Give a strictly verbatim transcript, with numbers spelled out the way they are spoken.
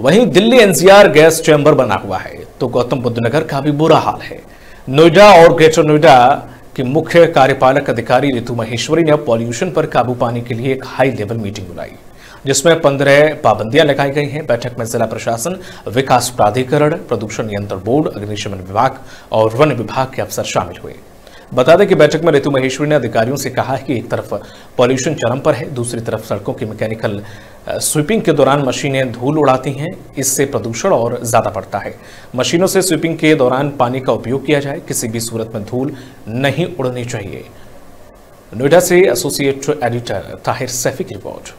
वहीं Delhi NCR gas chamber बना हुआ है तो गौतम बुद्ध नगर का भी बुरा हाल है। नोएडा और ग्रेटर नोएडा की मुख्य कार्यपालक अधिकारी रितु महेश्वरी ने पॉल्यूशन पर काबू पाने के लिए एक हाई लेवल मीटिंग बुलाई जिसमें पंद्रह पाबंदियां लगाई गई हैं। बैठक में जिला प्रशासन, विकास प्राधिकरण, प्रदूषण नियंत्रण बोर्ड, अग्निशमन विभाग और वन विभाग के अफसर शामिल हुए। बता दें कि बैठक में रितु महेश्वरी ने अधिकारियों से कहा है कि एक तरफ पॉल्यूशन चरम पर है, दूसरी तरफ सड़कों की मैकेनिकल स्वीपिंग के दौरान मशीनें धूल उड़ाती हैं, इससे प्रदूषण और ज़्यादा बढ़ता है। मशीनों से स्वीपिंग के दौरान पानी का उपयोग किया जाए, किसी भी सूरत में धूल नहीं उड़नी चाहिए। नोएडा से एसोसिएट एडिटर ताहिर सैफी की रिपोर्ट।